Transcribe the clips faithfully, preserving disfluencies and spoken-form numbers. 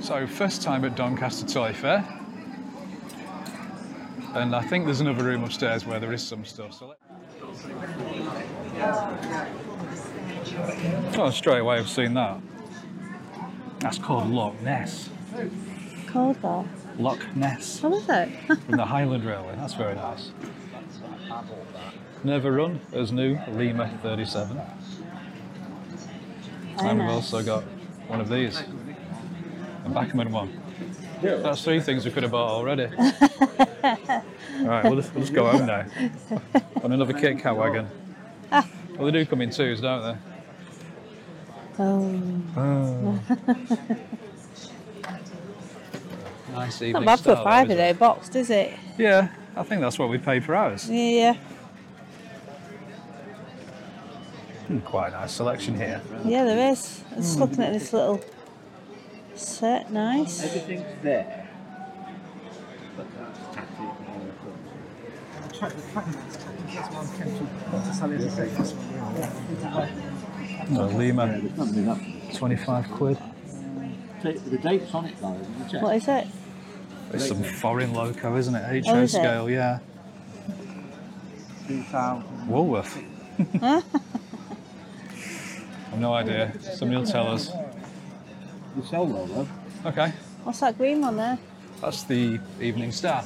So first time at Doncaster Toy Fair. And I think there's another room upstairs where there is some stuff. So let's... Oh, straight away I've seen that. That's called Loch Ness. Called what? Loch Ness. What was it? From the Highland Railway. That's very nice. Never run as new Lima thirty-seven. Oh, and nice. We've also got one of these. A Bachmann one. That's three things we could have bought already. Alright, we'll just, we'll just go home now. On another Kit Kat wagon. Ah. Well, they do come in twos, don't they? Oh. Oh. Nice evening. Not bad for a fiver day boxed, is it? Yeah, I think that's what we paid for ours. Yeah. Hmm, quite a nice selection here. Yeah, there is. I'm just mm. looking at this little set, nice. Everything's there. But that's tacky. No, Lima, twenty-five quid. The date's on it though, isn't it? What is it? It's some foreign loco, isn't it? H O oh, is scale, it? Yeah. Woolworth. I've no idea. Somebody will tell us. You sell well, though. Okay. What's that green one there? That's the Evening Star.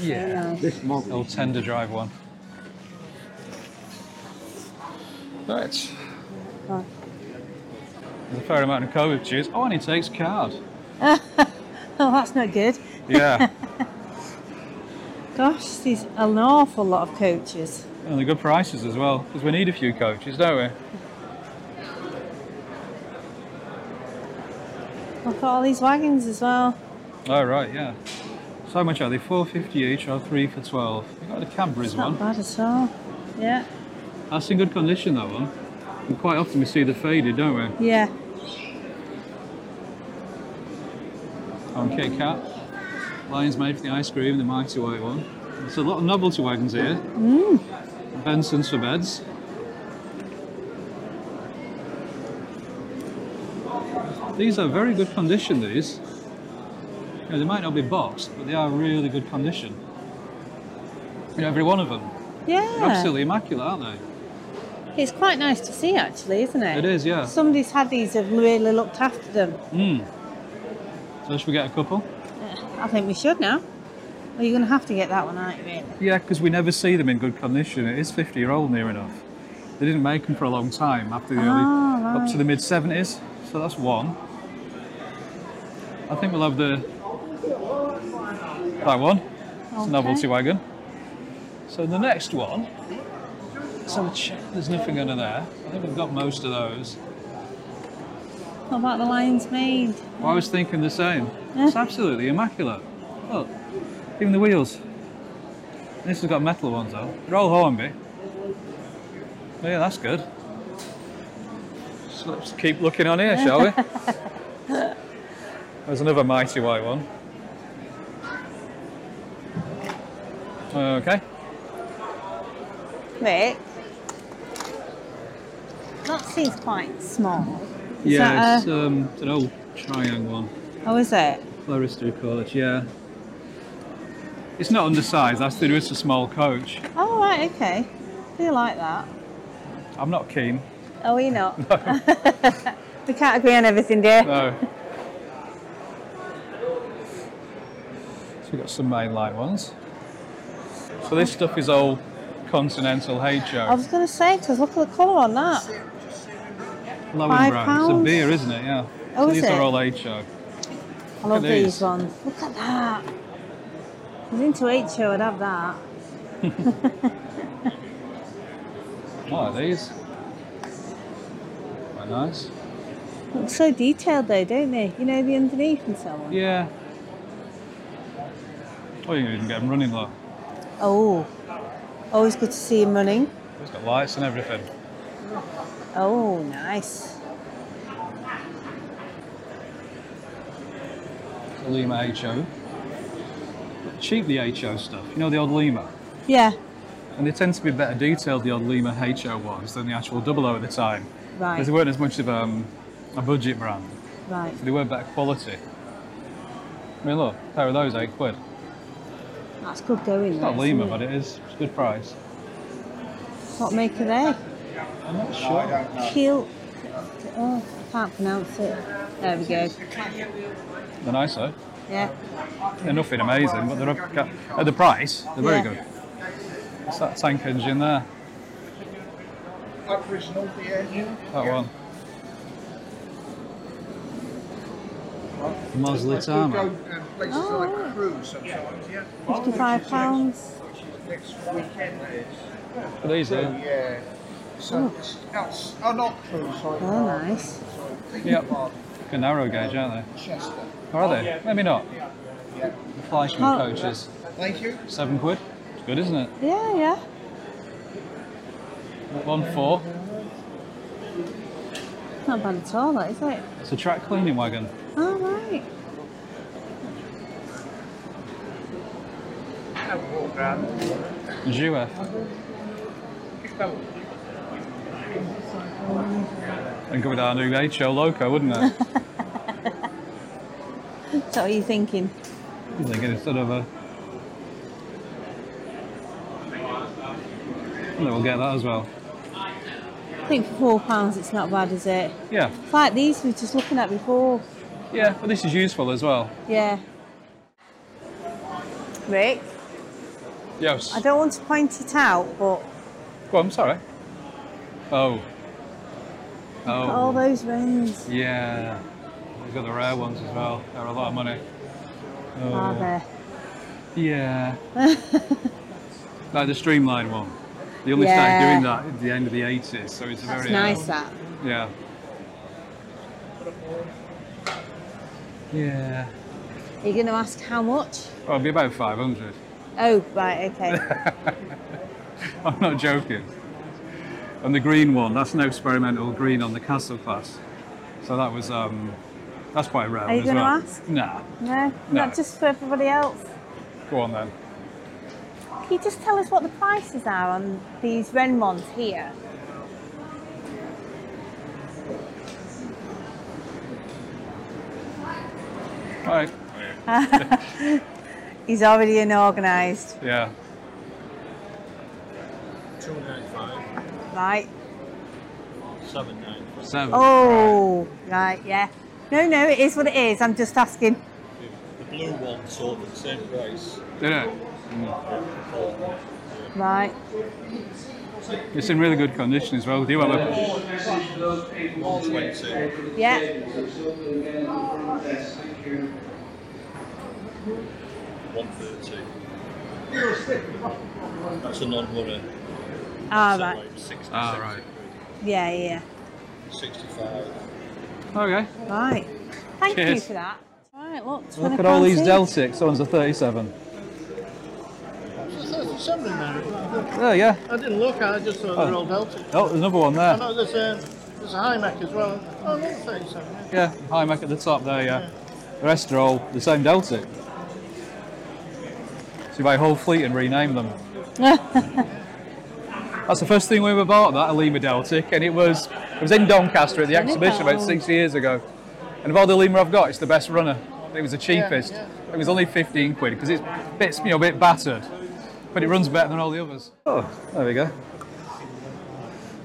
Yeah. This model. Old Tender Drive one. Right. Oh. There's a fair amount of COVID cheese. Oh, and he takes card. Oh, that's not good. Yeah. Gosh, there's an awful lot of coaches. And they're good prices as well, because we need a few coaches, don't we? Look at all these wagons as well. Oh right, yeah. So much are they? four fifty each or three for twelve? You got the Cadbury's one. Not bad at all. Yeah. That's in good condition, that one. And quite often we see the faded, don't we? Yeah. On Kit Kat. Lion's made for the ice cream, the mighty white one. There's a lot of novelty wagons here. Mm. Benson's for beds. These are very good condition, these. You know, they might not be boxed, but they are really good condition. You know, every one of them. Yeah. They're absolutely immaculate, aren't they? It's quite nice to see, actually, isn't it? It is, yeah. Somebody's had these and really looked after them. Mm. So should we get a couple? I think we should now. Well, you're going to have to get that one, aren't you, really? Yeah, because we never see them in good condition. It is fifty-year-old near enough. They didn't make them for a long time, after the oh, early, right. up to the mid seventies. So that's one. I think we'll have the that one. It's okay. A novelty wagon. So the next one. Let's have a check. There's nothing under there. I think we've got most of those. What about the Lion's Maid? Well, I was thinking the same. It's absolutely immaculate. Look, even the wheels. This has got metal ones though. They're all Hornby. But yeah, that's good. Let's keep looking on here, shall we? There's another mighty white one. Okay. Rick, that seems quite small. Is yeah, it's, a... um, it's an old Triang one. Oh, is it? Florister coach, yeah. It's not undersized, that's the it's a small coach. Oh, right, okay. I do like that. I'm not keen. Oh, you're not? No. We can't agree on everything, dear. No. So we've got some main light ones. So this stuff is all Continental H O. I was going to say, because look at the colour on that. Lowen Brown. It's a beer, isn't it? Yeah. Oh, so is these it? Are all H O. I love these. these ones. Look at that. If I was into H O, I'd have that. What are these? Nice. Look so detailed though, don't they? You know the underneath and so on. Yeah. Oh, you can even get them running though. Oh. Always good to see him running. It's got lights and everything. Oh, nice. The Lima H O. Cheap the H O stuff. You know the old Lima? Yeah. And they tend to be better detailed, the old Lima H O ones, than the actual double O at the time. Right. Because they weren't as much of um, a budget brand. Right. So they were better quality. I mean, look, a pair of those, eight quid. That's good going. It's not Lima, but it is. It's a good price. What make are they? I'm not sure. Kiel. Oh, I can't pronounce it. There we go. They're nice, though. Yeah. They're nothing amazing, but they're at uh, the price, they're very yeah. good. It's that tank engine there. That one. Mosley Tarmac. Oh, fifty-five pounds. Are these there? So oh. oh, not true, sorry. Oh, nice. Yep. They're narrow gauge, aren't they? Chester. Or are they? Maybe not. Yeah. The Fleischmann oh. coaches. Thank you. Seven quid. It's good, isn't it? Yeah, yeah. One four. Not bad at all, that, is it? It's a track cleaning wagon. Oh, right. Jouer. And go with our new H O Loco, wouldn't it? That's what are you thinking? I'm thinking instead of a... I think we'll get that as well. I think for four pounds it's not bad, is it? Yeah. It's like these we were just looking at before. Yeah, but this is useful as well. Yeah. Rick? Yes? I don't want to point it out, but... Go on, sorry. Oh. Oh. All those Wrenns. Yeah. We've got the rare ones as well. They're a lot of money. Oh. Are there? Yeah. Like the streamlined one. They only yeah. started doing that at the end of the eighties, so it's a That's very... nice, um, that. Yeah. Yeah. Are you going to ask how much? Oh, it'll be about five hundred. Oh, right, okay. I'm not joking. And the green one, that's an experimental green on the Castle class. So that was, um, that's quite rare. Are you going to well. ask? Nah. No? No. Not just for everybody else? Go on then. Can you just tell us what the prices are on these Wrenn ones here? Hi. He's already unorganised. Yeah. Two ninety-five. Right. Seven ninety-five. Seven. Oh, right. right, yeah. No, no, it is what it is. I'm just asking. The blue one sold at the same price. Did it? Mm. Right. It's in really good condition as well. Do you want to one twenty? Yeah. one thirty. That's a non-runner. Ah, right. Ah, right. Yeah, yeah. sixty-five. Okay. Right. Thank Cheers. you for that. Right, look. Look at all these Deltics. Someone's a thirty-seven. Seven in there. Oh, yeah. I didn't look at it, I just saw oh. they're all Deltic. Oh, there's another one there. I know there's a, there's a High Mac as well. Oh, no, thirty-seven. Yeah, yeah High Mac at the top there, yeah. yeah. The rest are all the same Deltic. So you buy a whole fleet and rename them. That's the first thing we ever bought, that, a Lima Deltic, and it was it was in Doncaster at the exhibition about six years ago. And of all the Lima I've got, it's the best runner. It was the cheapest. Yeah, yeah. It was only fifteen quid, because it's a bit, you know, a bit battered. But it runs better than all the others. Oh, there we go.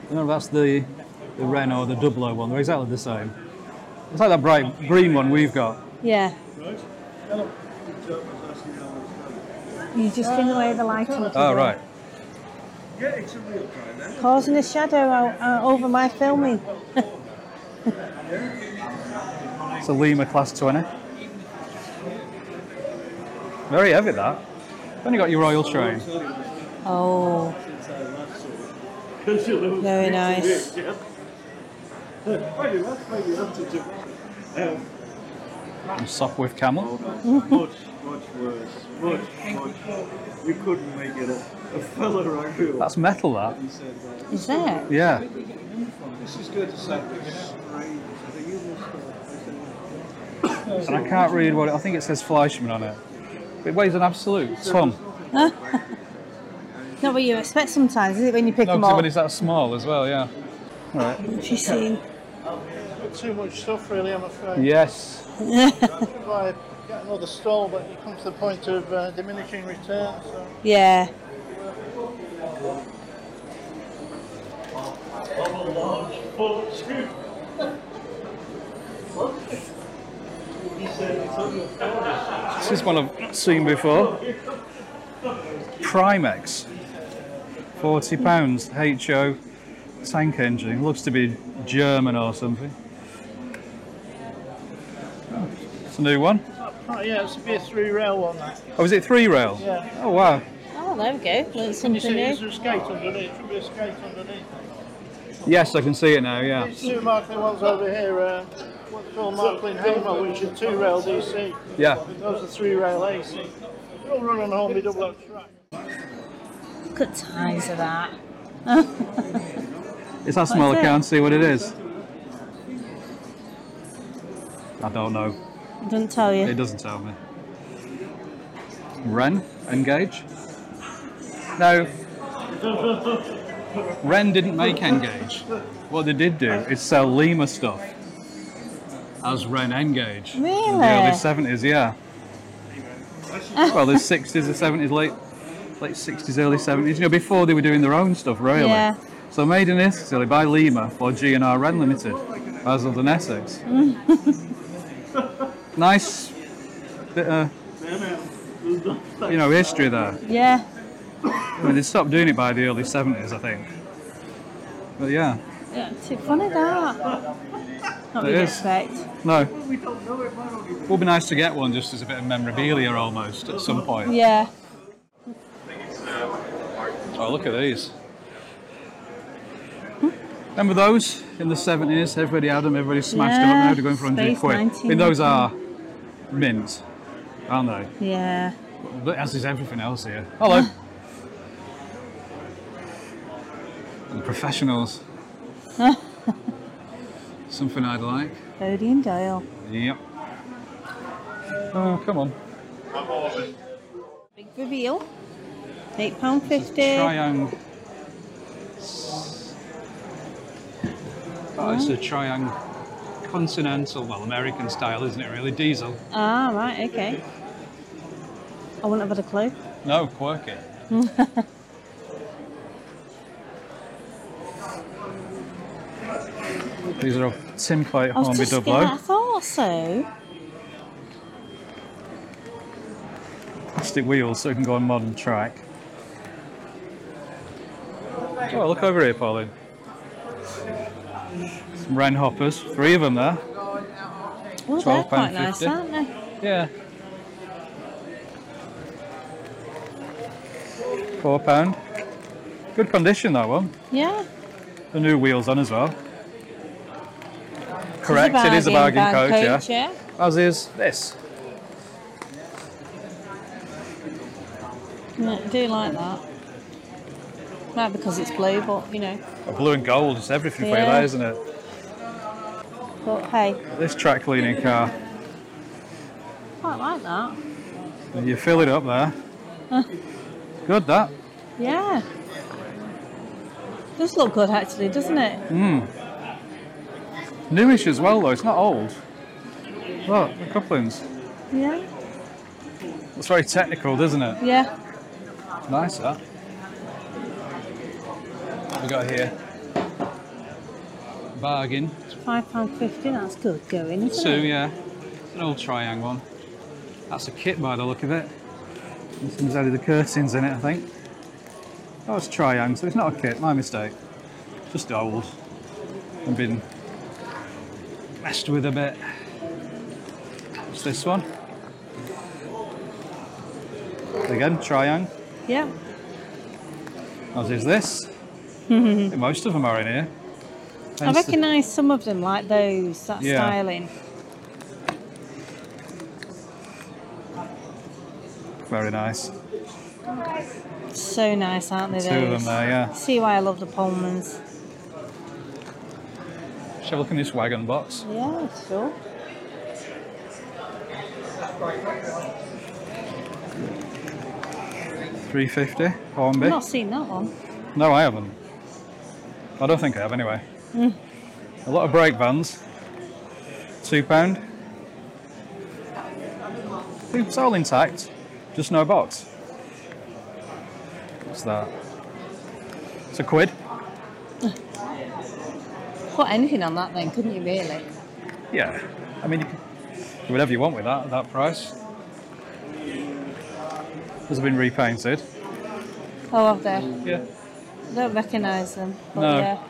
No, that's the, the Wrenn or the Dublo one. They're exactly the same. It's like that bright green one we've got. Yeah. You just bring away the light. Oh, right. Yeah, it's a real guy. Causing a shadow uh, over my filming. It's a Lima Class twenty. Very heavy, that. Then you got your Royal Train. Oh. Very nice. And Sopwith Camel. Much, much worse. Much, much. We couldn't make it up. A fella rang me up. That's metal, that. Is that? Yeah. This is good to say. And I can't read what it... I think it says Fleischmann on it. It weighs an absolute ton. Not what you expect sometimes, is it, when you pick no, them up? No, but it's that small as well, yeah. All right. What you seen? Got too much stuff, really, I'm afraid. Yes. By getting another stall, but it comes to the point of uh, diminishing returns. So. Yeah. This is one I've not seen before. Primex. forty pounds H O tank engine. Looks to be German or something. Oh, it's a new one. Oh, yeah, it's a be a three rail one. That. Oh, is it three rail? Yeah. Oh, wow. Oh, there we go. Well, it's something new. Is there a skate underneath? Should be a skate underneath. Yes, I can see it now, yeah. These two Marklin ones over here, uh, what's called Marklin Haymar, which are two rail D C. Yeah. Those are three rail A C. They're all run on Hornby Dublo track. Look at ties of that. It's that small, I can't see what it is. I don't know. It doesn't tell you. It doesn't tell me. Wrenn, N-Gage? No. Wrenn didn't make N-Gage. What they did do is sell Lima stuff as Wrenn N-Gage. Really? In the early seventies, yeah. Well, the sixties, the seventies, late late sixties, early seventies, you know, before they were doing their own stuff, really. Yeah. So made in Italy by Lima for G N R Wrenn Limited, Basildon, Essex. Nice bit of, you know, history there. Yeah. I mean, they stopped doing it by the early seventies, I think. But yeah. Yeah, too funny that. Not what you'd expect. No. It would be nice to get one just as a bit of memorabilia almost at some point. Yeah. Oh, look at these. Remember those in the seventies? Everybody had them, everybody smashed yeah, them up. Now they're going for one hundred quid. I mean, those are mint, aren't they? Yeah. As is everything else here. Hello. And professionals. Something I'd like. Bodie and Doyle. Yep. Oh, come on. Big reveal. eight pounds fifty. Triang. Oh, it's a Triang continental, well, American style, isn't it really? Diesel. Ah, right, okay. I wouldn't have had a clue. No, quirky. These are all tin plate Hornby Dublo. I thought so. Plastic wheels so it can go on modern track. Oh, look over here, Pauline. Some Wrenn hoppers, three of them there. Oh, they're quite nice, aren't they? Yeah. Four pound. Good condition, that one. Yeah. The new wheels on as well. Correct, it is a bargain, is a bargain coach, coach yeah. yeah. As is this. I do like that. Not because it's blue, but you know. Blue and gold, it's everything yeah. for you there, isn't it? But hey. This track cleaning car. Quite like that. And you fill it up there. Good, that. Yeah. Does look good actually, doesn't it? Mm. Newish as well though, it's not old. Look, the couplings. Yeah. It's very technical, doesn't it? Yeah. Nice that. What have we got here? Bargain. five pounds fifty, that's good going, isn't Two, it? Two, yeah. It's an old Triang one. That's a kit by the look of it. Something's added the curtains in it, I think. Oh, it's Triang, so it's not a kit, my mistake. Just old and been messed with a bit. What's this one? Again, Triang. Yeah. As is this. Most of them are in here. Hence I recognise the... some of them, like those, that yeah. styling. Very nice. So nice, aren't they? Two those? of them there, yeah. See why I love the Pullmans. Shall we look in this wagon box? Yeah, sure. three fifty, Hornby. I've not seen that one. No, I haven't. I don't think I have, anyway. Mm. A lot of brake vans. two pounds. It's all intact, just no box. What's that? It's a quid. Put anything on that then, couldn't you really? Yeah, I mean, you can do whatever you want with that at that price. Has been repainted. Oh, have they? Yeah. I don't recognise them. But no. Yeah.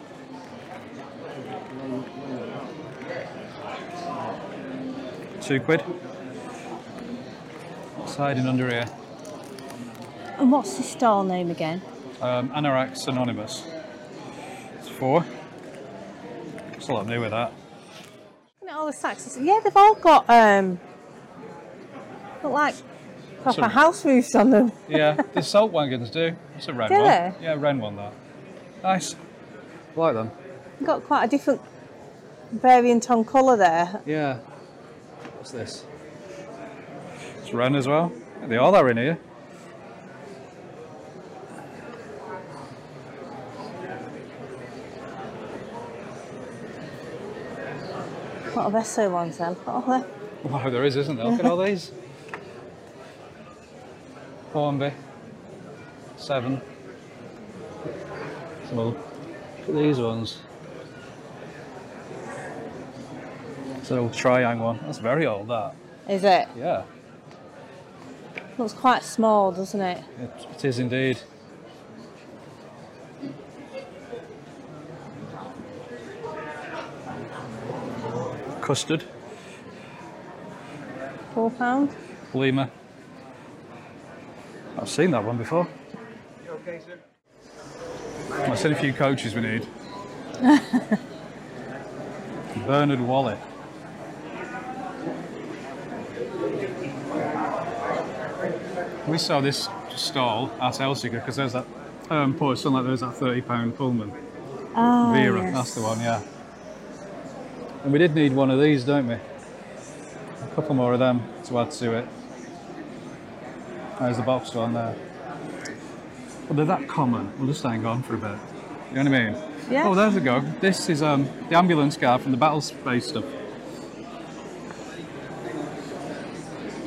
Two quid. What's hiding under here? And what's the stall name again? Um, Anorak Anonymous. It's four. That's all I'm new with that. Look at all the sacks. Yeah, they've all got um, look like proper a, house roofs on them. Yeah, the salt wagons do. It's a Wrenn do one. They? Yeah, Wrenn one that. Nice. I like them. You've got quite a different variant on colour there. Yeah. What's this? It's Wrenn as well. They all are in here. What are the S O ones then? What are they? Wow, there is, isn't there? Look at all these. Hornby, seven. Look at these ones. It's an old Triang one. That's very old, that. Is it? Yeah. Looks quite small, doesn't it? It, it is indeed. Custard. Four pound. Lima. I've seen that one before. You okay, sir? Well, I said a few coaches we need. Bernard Wally. We saw this stall at Elsinga because there's that um, poor sunlight, there's that thirty pound Pullman. Oh, Vera, yes. That's the one, yeah. And we did need one of these, don't we? A couple more of them to add to it. There's the boxed one there. Well, they're that common. We'll just hang on for a bit. You know what I mean? Yeah. Oh, there we go. This is um, the ambulance car from the battle space stuff.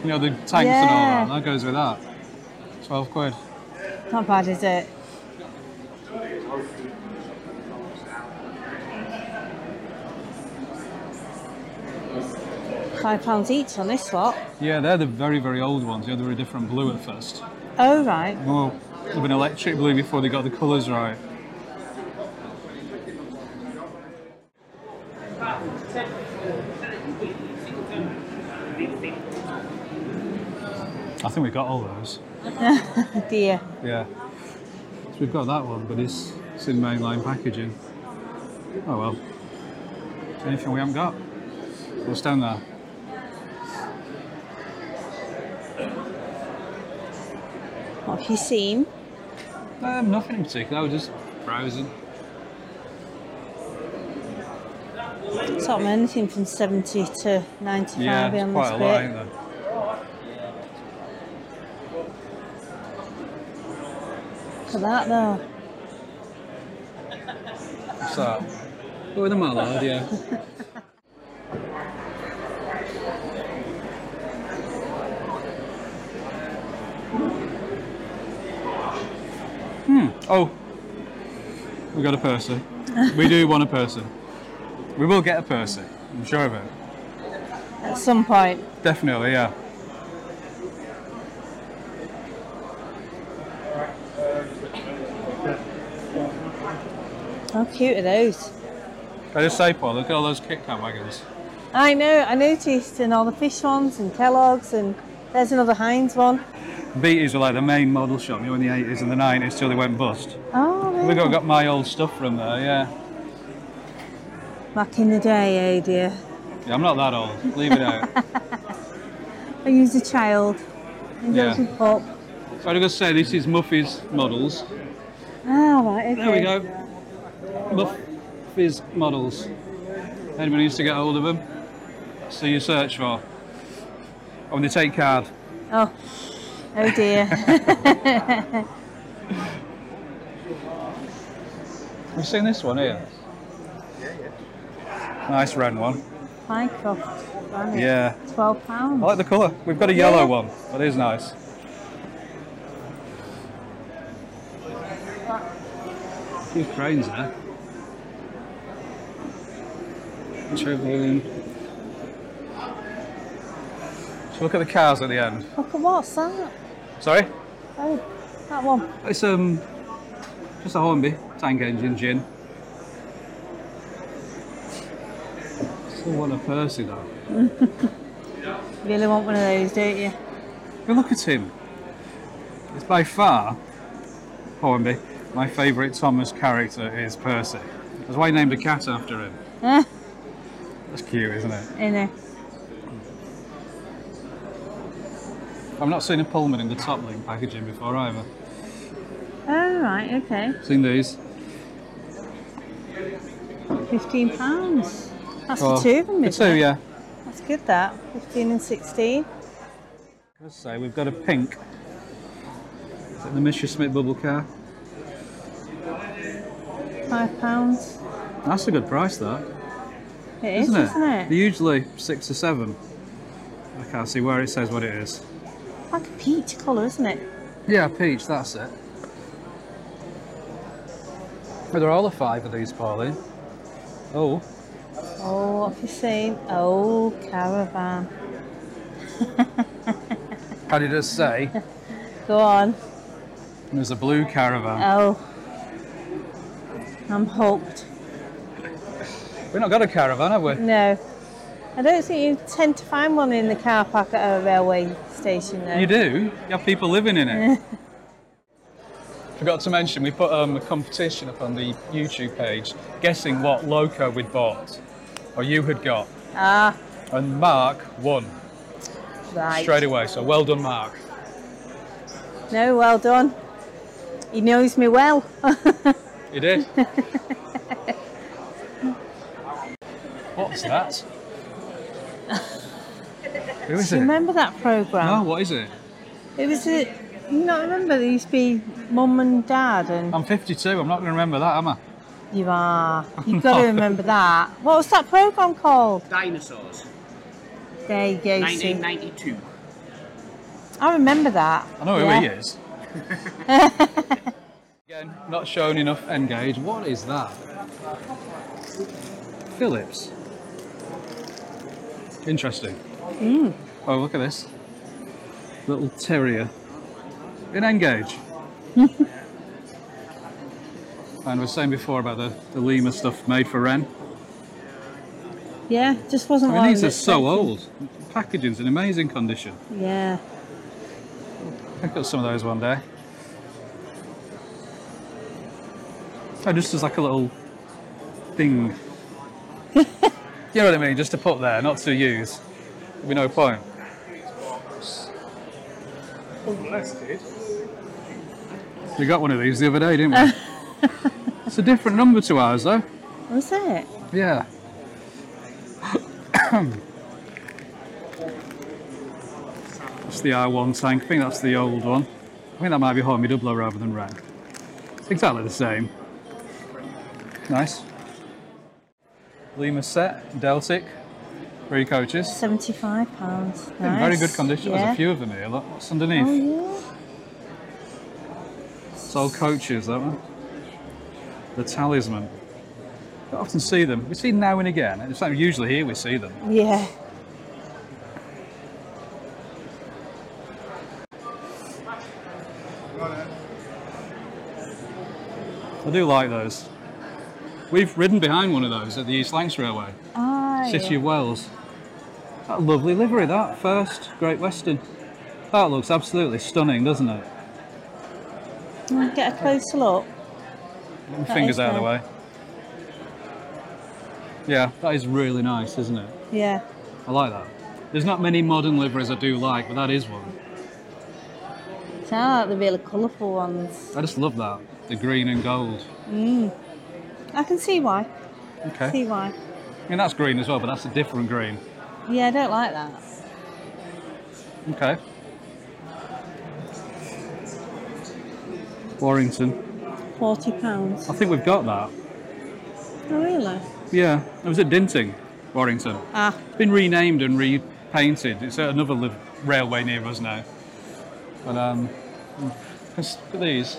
You know, the tanks yeah. and all that. That goes with that. Twelve quid. Not bad, is it? Five pounds each on this lot. Yeah, they're the very, very old ones. Yeah, they were a different blue at first. Oh, right. Well, they were an electric blue before they got the colours right. I think we got all those. Dear. Yeah. So we've got that one, but it's, it's in mainline packaging. Oh, well. Anything we haven't got? We'll stand there. What have you seen? Um, nothing in particular, I was just browsing. Sort of anything from seventy to ninety-five. Yeah, it's on quite this a lot, ain't there? Look at that though. What's that? Oh, the mallard, yeah. Hmm. Oh, we got a Percy. We do want a Percy. We will get a Percy. I'm sure of it. At some point. Definitely, yeah. How cute are those? Can I just say, Paul, look at all those Kit Kat wagons. I know, I noticed, and all the fish ones and Kellogg's, and there's another Heinz one. Beatties were like the main model shop, you know, in the eighties and the nineties till they went bust. Oh, really? We got, got my old stuff from there, yeah. Back in the day, eh, dear? Yeah, I'm not that old, leave it out. I was a child. Yeah. So I was going to say, this is Muffy's Models. Ah, right, okay. There we go. Muffy's Models. Anyone needs to get hold of them? So you search for. Oh, and they take card. Oh, oh dear. Have you seen this one here? Yeah, yeah. Nice Wrenn one. Pycroft. Yeah. twelve pounds. I like the colour. We've got a yellow yeah. one. That is nice. A few cranes there. Travelling. So look at the cars at the end. Look at what's that? Sorry? Oh, that one. It's um, just a Hornby tank engine gin. Still want a Percy though. Really want one of those, don't you? But look at him. It's by far Hornby. My favourite Thomas character is Percy. That's why I named a cat after him. That's cute, isn't it? Isn't it? I've not seen a Pullman in the top link packaging before either. Oh, right, okay. Seen these. fifteen pounds. That's for two of them, isn't it? Two, yeah. That's good, that. fifteen and sixteen. Let's say we've got a pink. Is it the Mister Smith bubble car? Five pounds. That's a good price, that. It is, isn't it? Isn't it? They're usually six or seven. I can't see where it says what it is. Like a peach colour, isn't it? Yeah, peach. That's it. But there are all the five of these, Pauline. Oh. Oh, what have you seen? Oh, caravan. How did it say? Go on. There's a blue caravan. Oh. I'm hooked. We've not got a caravan, have we? No. I don't think you tend to find one in the car park at a railway station, though. You do? You have people living in it. Forgot to mention, we put um, a competition up on the YouTube page, guessing what loco we'd bought, or you had got. Ah. And Mark won. Right. Straight away, so well done, Mark. No, well done. He knows me well. You did. What's that? Who is it? Do you remember that programme? No, what is it? It was a... You don't remember? There used to be Mum and Dad and... I'm fifty-two, I'm not going to remember that, am I? You are. You've got to remember that. What was that programme called? Dinosaurs. There you go, nineteen ninety-two. I remember that. I know yeah. who he is. Again, not shown enough N-Gage. What is that? Phillips. Interesting. Mm. Oh, look at this. Little terrier. In N-Gage. And we were saying before about the, the Lima stuff made for Wrenn. Yeah, just wasn't I mean, these are so old. Packaging's in amazing condition. Yeah. I've got some of those one day. Oh, just as like a little thing. You know what I mean? Just to put there, not to use. There'll be no point. We got one of these the other day, didn't we? It's a different number to ours, though. Was it? Yeah. That's the R one tank. I think that's the old one. I think that might be Hornby Dublo rather than Wrenn. It's exactly the same. Nice. Lima set, Deltic, three coaches. seventy-five pounds. Nice. In very good condition. Yeah. There's a few of them here. Look, what's underneath? Oh, yeah. It's all coaches, that one. The Talisman. I often see them. We see them now and again. It's like usually here we see them. Yeah. I do like those. We've ridden behind one of those at the East Lancs Railway, ah, City yeah. of Wales. That lovely livery, that first Great Western. That looks absolutely stunning, doesn't it? Get a closer look. Get my fingers out of the way. Yeah, that is really nice, isn't it? Yeah. I like that. There's not many modern liveries I do like, but that is one. I like the really colourful ones. I just love that, the green and gold. Mm. I can see why. Okay. See why. I mean, that's green as well, but that's a different green. Yeah, I don't like that. Okay. Warrington. forty pounds. I think we've got that. Oh, really? Yeah. It was at Dinting. Warrington. Ah. It's been renamed and repainted. It's at another li- railway near us now. But um, look at these.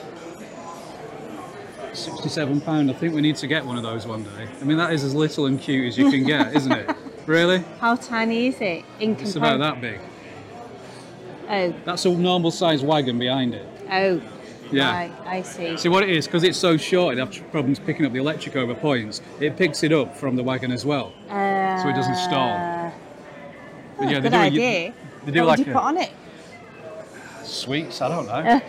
sixty-seven pounds. I think we need to get one of those one day. I mean, that is as little and cute as you can get, isn't it? Really? How tiny is it? In it's about that big. Oh. That's a normal sized wagon behind it. Oh. Yeah. Right, I see. See what it is, because it's so short, it'd have problems picking up the electric over points. It picks it up from the wagon as well, uh, so it doesn't stall. But yeah, they good do, idea. You, they do what like would you a, put on it? Sweets, I don't know.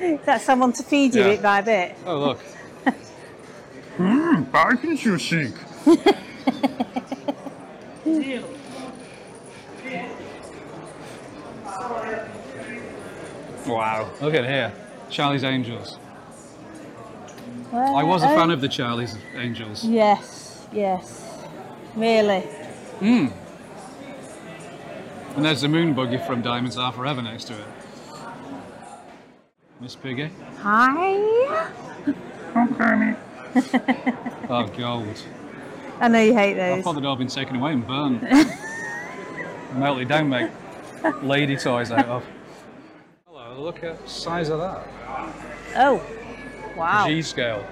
Is that someone to feed you yeah. bit by bit? Oh, look. Mmm, bacon sushi. Wow, look at here. Charlie's Angels. Well, I was a fan oh. of the Charlie's Angels. Yes, yes. Really? Mmm. And there's the moon buggy from Diamonds Are Forever next to it. Miss Piggy. Hi. Okay. Oh, gold. I know you hate those. I thought they'd all been taken away and burned. Melted down, make lady toys out of. Hello, look at the size of that. Oh, wow. G scale.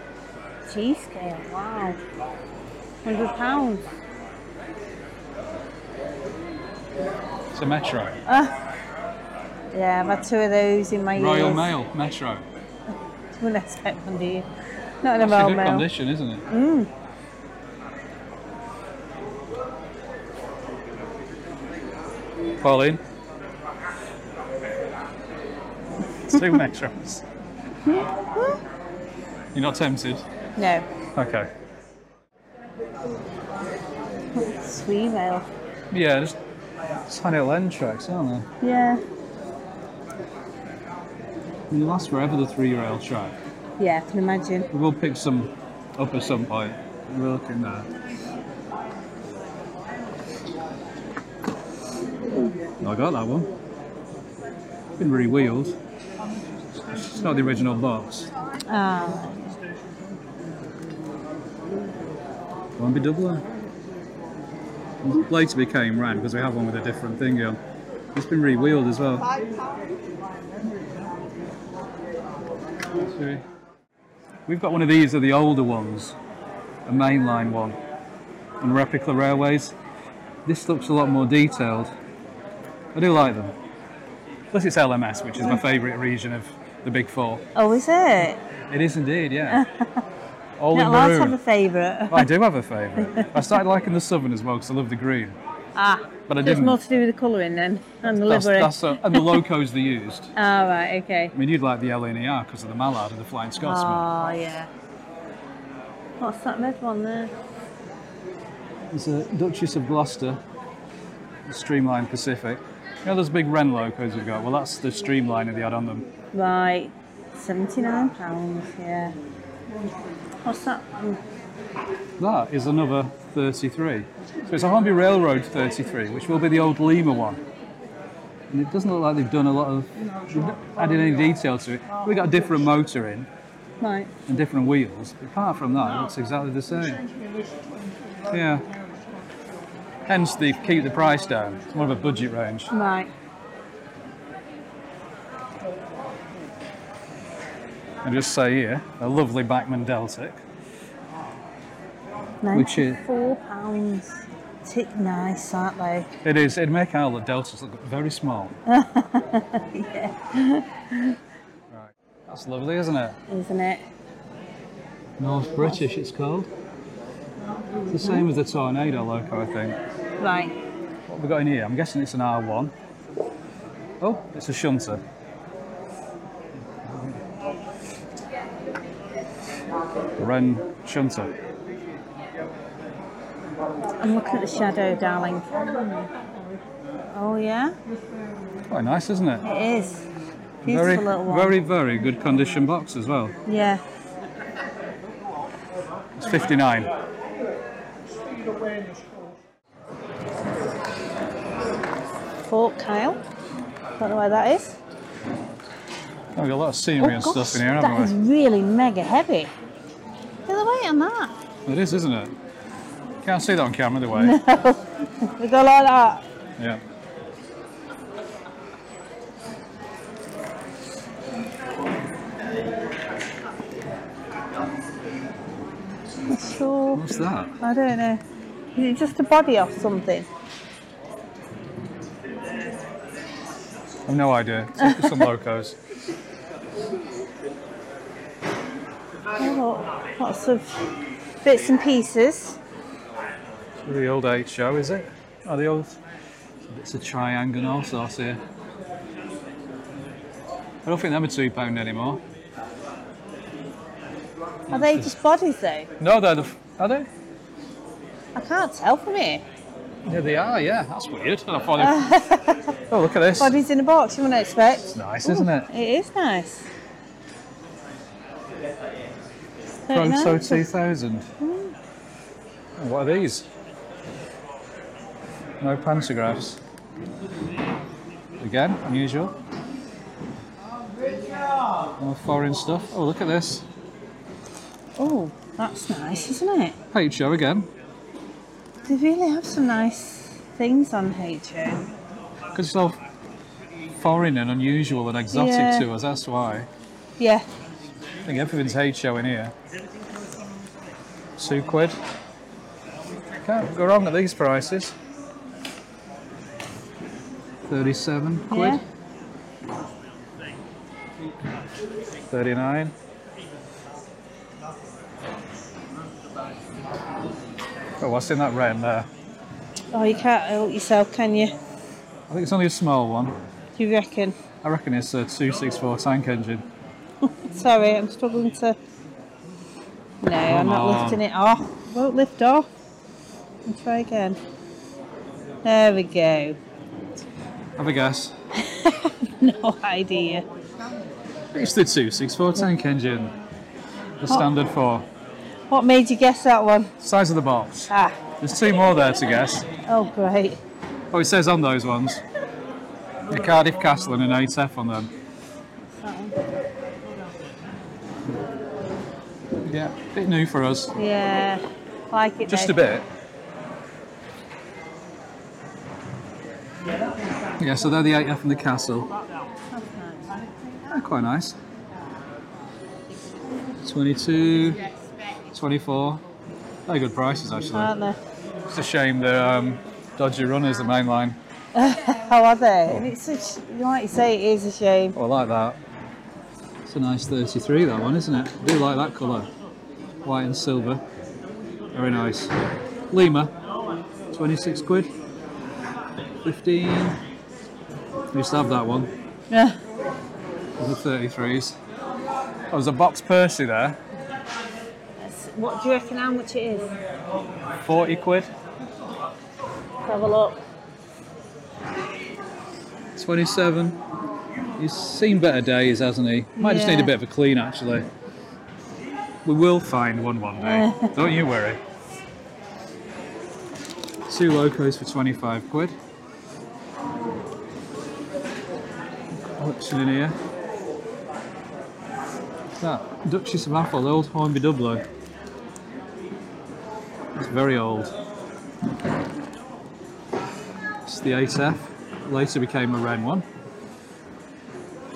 G scale, wow. one hundred pounds. It's a Metro. Uh. Yeah, I've had two of those in my Royal years. Royal Mail, Metro. Wouldn't expect one, do you? Not in a Royal Mail. It's a good condition, isn't it? Mm. Pauline. Two Metros. You're not tempted? No. Okay. Sweet mail. Yeah, just tiny little end tracks, aren't they? Yeah. They last forever, the three-year-old track. Yeah, I can imagine. We will pick some up at some point. We're looking there. I got that one. It's been re-wheeled. It's not the original box. Ah. Oh. Won't be Dublo. It later became Wrenn because we have one with a different thing on. It's been re-wheeled as well. We've got one of these, are the older ones, a mainline one, on Replica Railways. This looks a lot more detailed. I do like them. Plus it's L M S, which is my favourite region of the Big Four. Oh, is it? It is indeed, yeah. All in maroon. Not allowed to have a favourite. Well, I do have a favourite. I started liking the Southern as well because I love the green. Ah, but I didn't. It's more to do with the colouring then, and the livery. That's, that's a, and the locos they used. Oh, right, okay. I mean, you'd like the L N E R because of the Mallard and the Flying Scotsman. Oh, yeah. What's that mid one there? It's a Duchess of Gloucester, Streamline Pacific. You know those big Wrenn locos we've got? Well, that's the Streamliner they had on them. Right, seventy-nine pounds, yeah. What's that one? That is another thirty-three. So it's a Hornby Railroad thirty-three, which will be the old Lima one. And it doesn't look like they've done a lot of added any detail to it. We've got a different motor in, right, and different wheels. But apart from that, it looks exactly the same. Yeah. Hence they keep the price down. It's more of a budget range. Right. And just say here, a lovely Bachmann Deltic. ninety-four pounds. Tick nice, aren't they? It is. It'd make our deltas look very small. Yeah. Right. That's lovely, isn't it? Isn't it? North British, it's called. It's the same as the Tornado loco, I think. Right. What have we got in here? I'm guessing it's an R one. Oh, it's a shunter. Wrenn shunter. I'm looking at the shadow, darling. Oh, yeah? Quite nice, isn't it? It is. Beautiful very, little one. Very, very good condition box as well. Yeah. It's fifty-nine. Fort Kyle. Don't know where that is. Oh, we've got a lot of scenery oh, and gosh, stuff in here, haven't we? That is really mega heavy. Look at the weight on that. It is, isn't it? Can't see that on camera, the way. No. They go like that. Yeah. Sure. What's that? I don't know. Is it just a body or something? I've no idea. It's some locos. Oh, lots of bits and pieces. The old eight show, is it? Oh, the old bits of Triangle and all sorts here. I don't think them are two pound anymore. Are they just bodies though? No, they're the. Are they? I can't tell from here. Yeah, they are. Yeah, that's weird. I thought. Oh, look at this. Bodies in a box. You wouldn't expect. It's nice, ooh, isn't it? It is nice. Proto two thousand. Mm. Oh, what are these? No pantographs. Again, unusual. More foreign stuff. Oh, look at this. Oh, that's nice, isn't it? H O again. They really have some nice things on H O. Because it's all foreign and unusual and exotic, yeah, to us, that's why. Yeah. I think everything's H O in here. Two quid. Can't go wrong at these prices. Thirty-seven quid. Yeah. Thirty-nine. Oh, what's in that Wrenn there? Oh, you can't help yourself, can you? I think it's only a small one. Do you reckon? I reckon it's a two sixty-four tank engine. Sorry, I'm struggling to... No, come I'm not on. Lifting it off. Won't lift off. I'll try again. There we go. Have a guess. No idea. It's the two sixty-four tank engine. The standard four. What made you guess that one? Size of the box. Ah. There's two more there to guess. Oh, great. Oh, it says on those ones. A Cardiff Castle and an eight F on them. Yeah, a bit new for us. Yeah, like it. Just though. A bit. Yeah, so they're the eight F and the Castle. They're quite nice. twenty-two. twenty-four. They're good prices, actually. Aren't they? It's a shame the um, dodgy runners, the main line. How are they? Oh. It's such, like you say, it is a shame. Oh, I like that. It's a nice thirty-three, that one, isn't it? I do like that colour. White and silver. Very nice. Lima, twenty-six quid. fifteen. I used to have that one. Yeah. The thirty-threes. Oh, there's a box Percy there. What do you reckon how much it is? forty quid. Let's have a look. twenty-seven. He's seen better days, hasn't he? Might yeah. just need a bit of a clean, actually. We will find one one day. Don't you worry. Two locos for twenty-five quid. Collection in here. What's that? Duchess of Apple, the old Hornby Dublo. It's very old. It's the eight F. Later became a Wrenn one.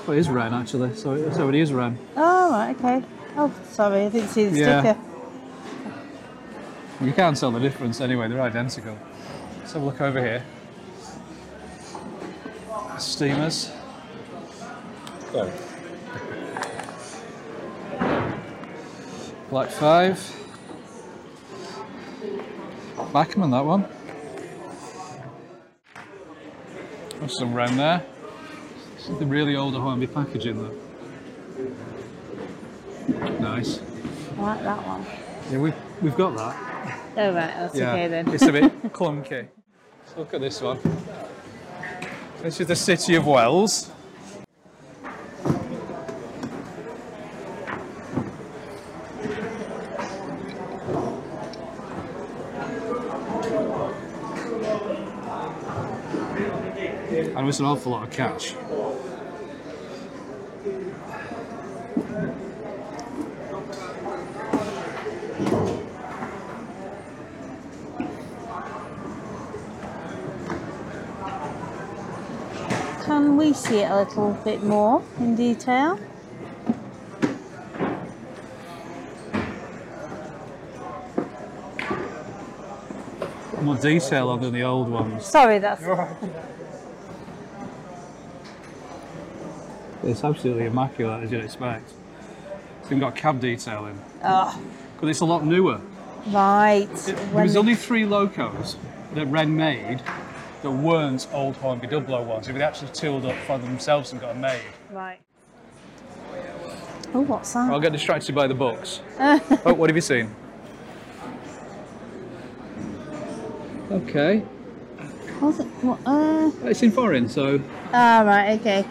Oh, it is Wrenn actually. So it, so it is Wrenn. Oh, right, okay. Oh, sorry, I didn't see the yeah. sticker. Well, you can't tell the difference anyway. They're identical. Let's have a look over here. Steamers. Oh. Black five. Bachmann, that one. There's some Wrenn there. This is the really older Hornby packaging though. Nice. I like that one. Yeah, we've, we've got that. Oh right, that's yeah, okay then. It's a bit clunky. Let's look at this one. This is the City of Wells. And it's an awful lot of cash. can we see it a little bit more in detail? More detail on than the old ones. Sorry, that's... It's absolutely immaculate, as you'd expect. It's even got cab detail in. Oh. But it's a lot newer. Right. It, there was only three locos that Wrenn made that weren't old Hornby Dublo ones. They were actually tooled up for themselves and got them made. Right. Oh, what's that? I'll get distracted by the books. Oh, what have you seen? Okay. What was it? What, uh... It's in foreign, so... Ah, right, okay.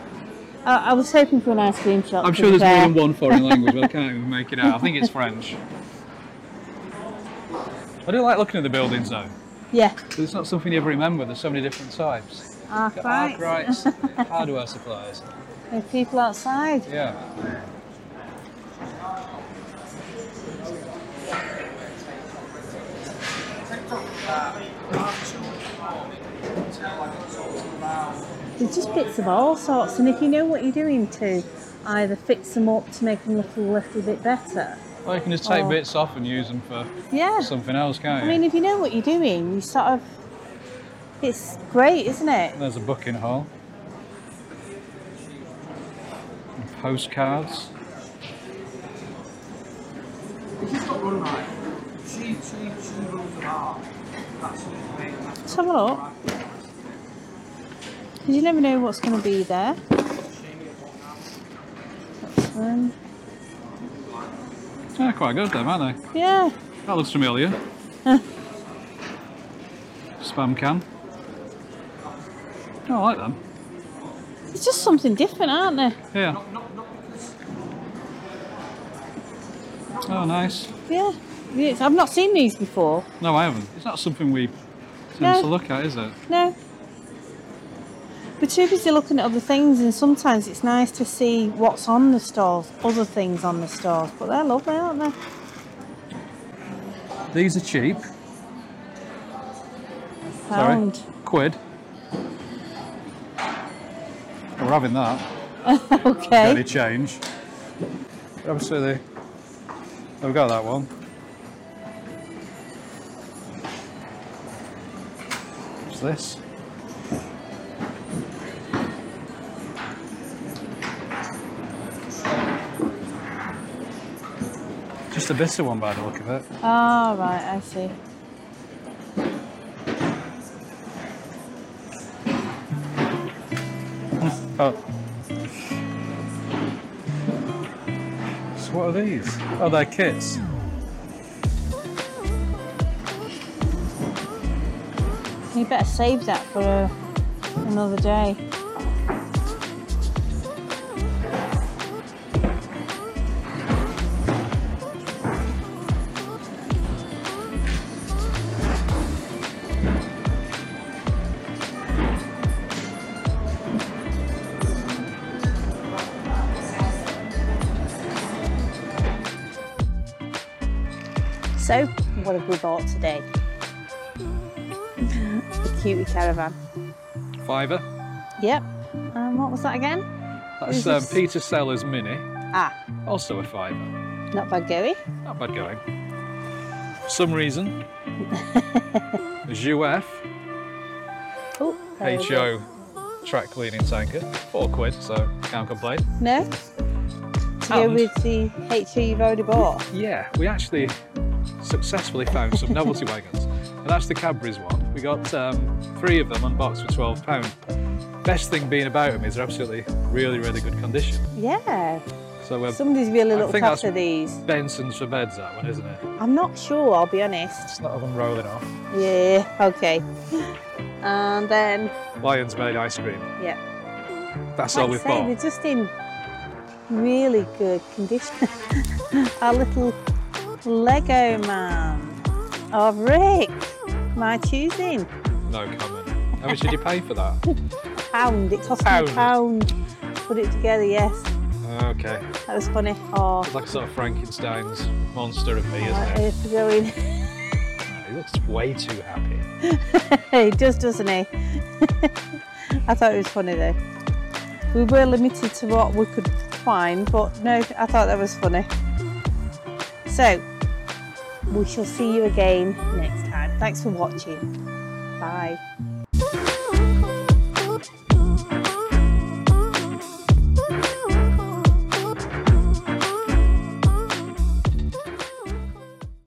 I, I was hoping for an ice cream shop. I'm sure there's more than one foreign language, but I can't even make it out. I think it's French. I do like looking at the buildings, though. Yeah. Because it's not something you ever remember. There's so many different types. Arkwrights. Hardware supplies. There's people outside. Yeah. There's just bits of all sorts, and if you know what you're doing to either fix them up to make them look a little bit better. Well, you can just take or... bits off and use them for yeah. something else, can't you? I mean, if you know what you're doing, you sort of... It's great, isn't it? There's a booking hall. And postcards. If you've got one right, she rules them out. Let's have a look. Because you never know what's going to be there. That's one. They're quite good, though, aren't they? Yeah. That looks familiar. Spam can. Oh, I like them. It's just something different, aren't they? Yeah. Oh, nice. Yeah. Yes, I've not seen these before. No, I haven't. It's not something we tend no. to look at, is it? No. We're too busy looking at other things, and sometimes it's nice to see what's on the stores, other things on the stores, but they're lovely, aren't they? These are cheap. Pound. Sorry. Quid. We're having that. Okay. Any change. Obviously, they... I've got that one. This. Just a bitter one by the look of it. Oh, right, I see. Oh. So what are these? Oh, they're kits. You better save that for uh, another day. So, what have we bought today? Cutie caravan. Fiver. Yep. And um, what was that again? That's um, just... Peter Sellers Mini. Ah. Also a fiver. Not bad going. Not bad going. For some reason. Jouef. Oh. H O track cleaning tanker. Four quid, so can't complain. No. To and go with the H O you've already bought. Yeah, we actually successfully found some novelty wagons, and that's the Cadbury's one. We got um, three of them unboxed for twelve pounds. Best thing being about them is they're absolutely really, really good condition. Yeah. So um, somebody's really looking after these. Benson's for beds, that one, isn't it? I'm not sure, I'll be honest. It's not of them rolling off. Yeah, okay. And then... Lion's made ice cream. Yeah. That's like all we've say, bought. They're just in really good condition. Our little Lego man of Rick. My choosing. No comment. How much did you pay for that? A pound. It cost pound. me a pound. Put it together, yes. Okay. That was funny. Oh. It's like a sort of Frankenstein's monster of me, oh, isn't it? It's going. He looks way too happy. He does, doesn't he? I thought it was funny though. we were limited to what we could find, but no, I thought that was funny. So, we shall see you again next time. Thanks for watching. Bye.